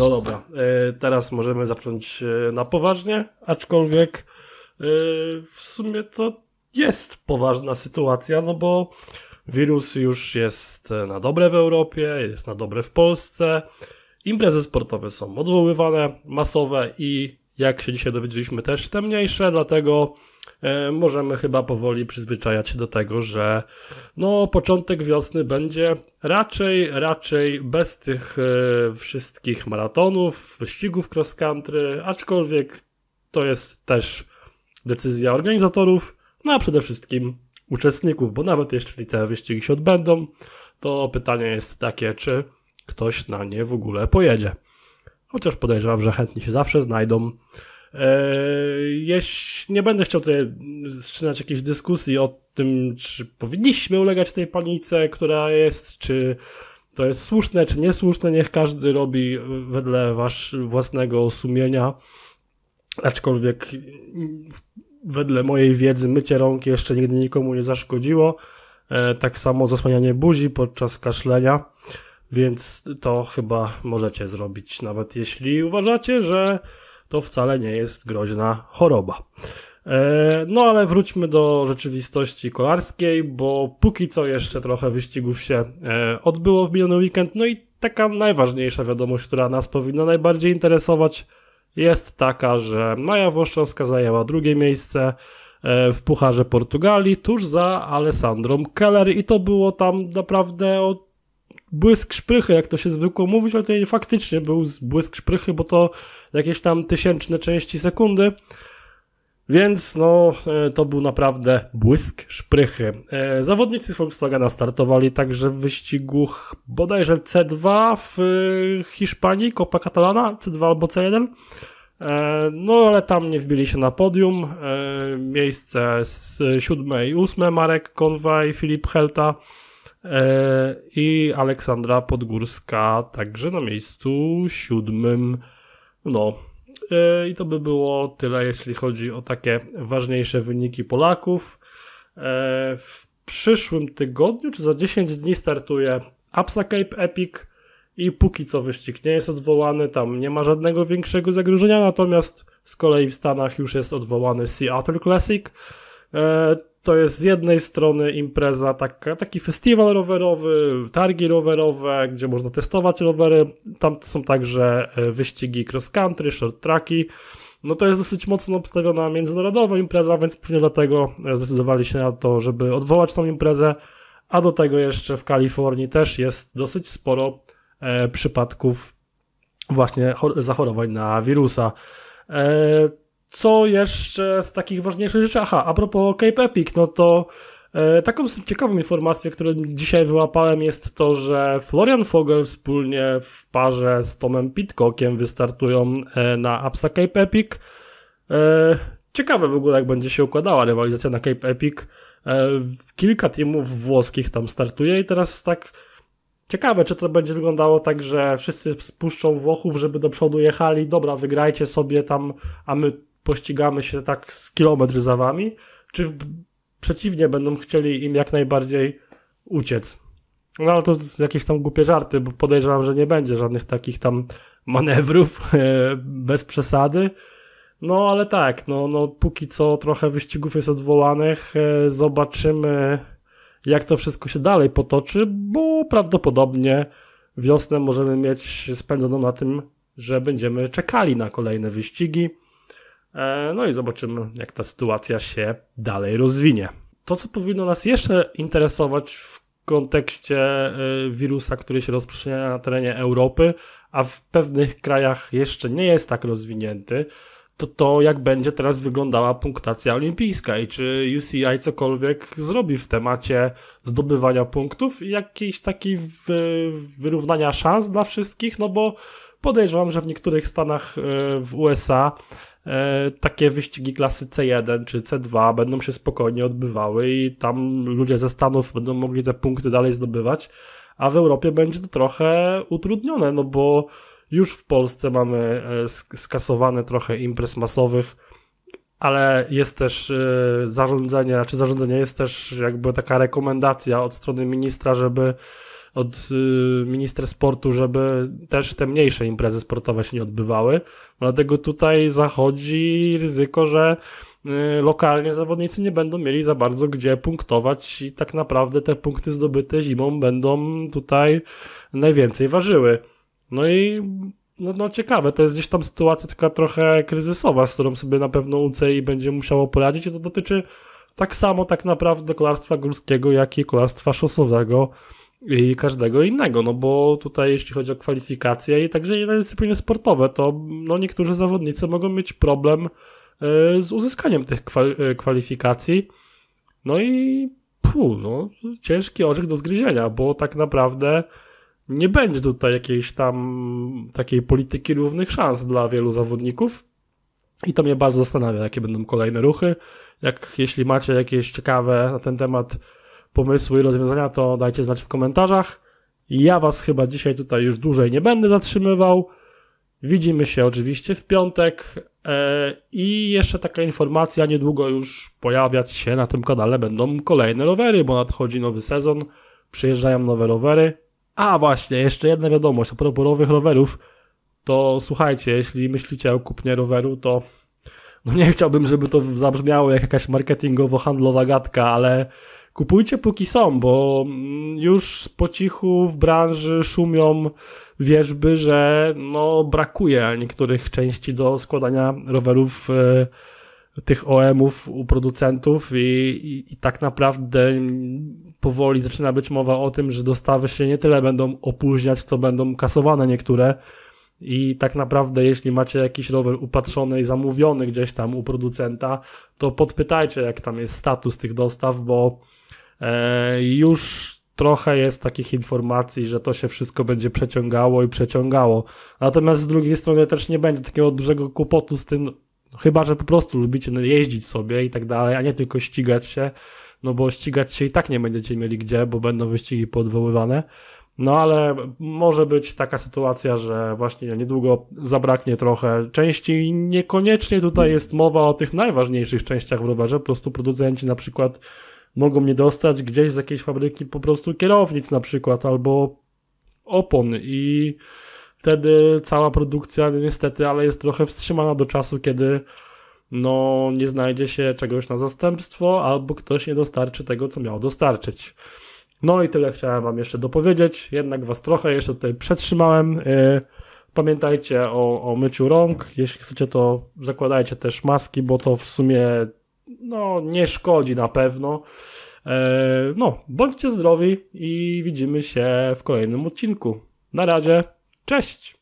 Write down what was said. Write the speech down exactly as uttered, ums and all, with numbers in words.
No dobra, teraz możemy zacząć na poważnie, aczkolwiek w sumie to jest poważna sytuacja, no bo wirus już jest na dobre w Europie, jest na dobre w Polsce, imprezy sportowe są odwoływane, masowe i jak się dzisiaj dowiedzieliśmy też te mniejsze, dlatego możemy chyba powoli przyzwyczajać się do tego, że no początek wiosny będzie raczej, raczej bez tych wszystkich maratonów, wyścigów cross country, aczkolwiek to jest też decyzja organizatorów, no a przede wszystkim uczestników, bo nawet jeśli te wyścigi się odbędą, to pytanie jest takie, czy ktoś na nie w ogóle pojedzie. Chociaż podejrzewam, że chętni się zawsze znajdą. Jeśli nie będę chciał tutaj zaczynać jakiejś dyskusji o tym, czy powinniśmy ulegać tej panice, która jest, czy to jest słuszne, czy niesłuszne, niech każdy robi wedle wasz własnego sumienia, aczkolwiek wedle mojej wiedzy mycie rąk jeszcze nigdy nikomu nie zaszkodziło, tak samo zasłanianie buzi podczas kaszlenia, więc to chyba możecie zrobić, nawet jeśli uważacie, że to wcale nie jest groźna choroba. No ale wróćmy do rzeczywistości kolarskiej, bo póki co jeszcze trochę wyścigów się odbyło w miniony weekend, no i taka najważniejsza wiadomość, która nas powinna najbardziej interesować, jest taka, że Maja Włoszczowska zajęła drugie miejsce w Pucharze Portugalii tuż za Alessandrą Keller i to było tam naprawdę o błysk szprychy, jak to się zwykło mówić, ale tutaj faktycznie był błysk szprychy, bo to jakieś tam tysięczne części sekundy, więc no to był naprawdę błysk szprychy. Zawodnicy z Volkswagena startowali także w wyścigu bodajże C dwa w Hiszpanii, Copa Catalana, C dwa albo C jeden, no ale tam nie wbili się na podium. Miejsce z siódme i ósme Marek Konwa i Filip Helta i Aleksandra Podgórska także na miejscu siódmym. No i to by było tyle, jeśli chodzi o takie ważniejsze wyniki Polaków. W przyszłym tygodniu, czy za dziesięć dni, startuje Absa Cape Epic i póki co wyścig nie jest odwołany, tam nie ma żadnego większego zagrożenia, natomiast z kolei w Stanach już jest odwołany Seattle Classic. To jest z jednej strony impreza, taka, taki festiwal rowerowy, targi rowerowe, gdzie można testować rowery. Tam są także wyścigi cross country, short tracki. No to jest dosyć mocno obstawiona międzynarodowa impreza, więc pewnie dlatego zdecydowali się na to, żeby odwołać tą imprezę. A do tego jeszcze w Kalifornii też jest dosyć sporo e, przypadków właśnie zachorowań na wirusa. E, Co jeszcze z takich ważniejszych rzeczy? Aha, a propos Cape Epic, no to e, taką ciekawą informację, którą dzisiaj wyłapałem, jest to, że Florian Vogel wspólnie w parze z Tomem Pidcockiem wystartują e, na Absa Cape Epic. E, ciekawe w ogóle, jak będzie się układała rywalizacja na Cape Epic. E, kilka teamów włoskich tam startuje i teraz tak ciekawe, czy to będzie wyglądało tak, że wszyscy spuszczą Włochów, żeby do przodu jechali, dobra, wygrajcie sobie tam, a my pościgamy się tak z kilometr za wami, czy w... przeciwnie, będą chcieli im jak najbardziej uciec. No ale to jakieś tam głupie żarty, bo podejrzewam, że nie będzie żadnych takich tam manewrów bez przesady. No ale tak, no, no póki co trochę wyścigów jest odwołanych, zobaczymy, jak to wszystko się dalej potoczy, bo prawdopodobnie wiosnę możemy mieć spędzoną na tym, że będziemy czekali na kolejne wyścigi. No i zobaczymy, jak ta sytuacja się dalej rozwinie. To, co powinno nas jeszcze interesować w kontekście wirusa, który się rozprzestrzenia na terenie Europy, a w pewnych krajach jeszcze nie jest tak rozwinięty, to to, jak będzie teraz wyglądała punktacja olimpijska i czy U C I cokolwiek zrobi w temacie zdobywania punktów i jakiejś takiej wyrównania szans dla wszystkich, no bo podejrzewam, że w niektórych stanach w U S A takie wyścigi klasy C jeden czy C dwa będą się spokojnie odbywały i tam ludzie ze Stanów będą mogli te punkty dalej zdobywać, a w Europie będzie to trochę utrudnione, no bo już w Polsce mamy skasowane trochę imprez masowych, ale jest też zarządzenie, znaczy zarządzenie jest też jakby taka rekomendacja od strony ministra, żeby od ministra sportu, żeby też te mniejsze imprezy sportowe się nie odbywały. Dlatego tutaj zachodzi ryzyko, że lokalnie zawodnicy nie będą mieli za bardzo gdzie punktować i tak naprawdę te punkty zdobyte zimą będą tutaj najwięcej ważyły. No i no, no ciekawe, to jest gdzieś tam sytuacja taka trochę kryzysowa, z którą sobie na pewno U C I będzie musiało poradzić i to dotyczy tak samo tak naprawdę kolarstwa górskiego, jak i kolarstwa szosowego i każdego innego, no bo tutaj jeśli chodzi o kwalifikacje i także inne dyscypliny sportowe, to no niektórzy zawodnicy mogą mieć problem z uzyskaniem tych kwalifikacji, no i puh, no, ciężki orzech do zgryzienia, bo tak naprawdę nie będzie tutaj jakiejś tam takiej polityki równych szans dla wielu zawodników i to mnie bardzo zastanawia, jakie będą kolejne ruchy. Jak jeśli macie jakieś ciekawe na ten temat pomysły i rozwiązania, to dajcie znać w komentarzach. Ja was chyba dzisiaj tutaj już dłużej nie będę zatrzymywał. Widzimy się oczywiście w piątek i jeszcze taka informacja, niedługo już pojawiać się na tym kanale będą kolejne rowery, bo nadchodzi nowy sezon, przyjeżdżają nowe rowery. A właśnie, jeszcze jedna wiadomość a propos nowych rowerów, to słuchajcie, jeśli myślicie o kupnie roweru, to no nie chciałbym, żeby to zabrzmiało jak jakaś marketingowo-handlowa gadka, ale kupujcie póki są, bo już po cichu w branży szumią wierzby, że no brakuje niektórych części do składania rowerów y, tych O E M-ów u producentów i, i, i tak naprawdę powoli zaczyna być mowa o tym, że dostawy się nie tyle będą opóźniać, co będą kasowane niektóre i tak naprawdę jeśli macie jakiś rower upatrzony i zamówiony gdzieś tam u producenta, to podpytajcie jak tam jest status tych dostaw, bo y, już trochę jest takich informacji, że to się wszystko będzie przeciągało i przeciągało. Natomiast z drugiej strony też nie będzie takiego dużego kłopotu z tym, chyba że po prostu lubicie jeździć sobie i tak dalej, a nie tylko ścigać się, no bo ścigać się i tak nie będziecie mieli gdzie, bo będą wyścigi podwoływane. No ale może być taka sytuacja, że właśnie niedługo zabraknie trochę części i niekoniecznie tutaj jest mowa o tych najważniejszych częściach w rowerze, po prostu producenci na przykład mogą nie dostać gdzieś z jakiejś fabryki po prostu kierownic na przykład, albo opon i wtedy cała produkcja niestety, ale jest trochę wstrzymana do czasu, kiedy no nie znajdzie się czegoś na zastępstwo, albo ktoś nie dostarczy tego, co miał dostarczyć. No i tyle chciałem wam jeszcze dopowiedzieć, jednak was trochę jeszcze tutaj przetrzymałem. Pamiętajcie o, o myciu rąk, jeśli chcecie to zakładajcie też maski, bo to w sumie no nie szkodzi na pewno. Eee, no, bądźcie zdrowi i widzimy się w kolejnym odcinku. Na razie, cześć!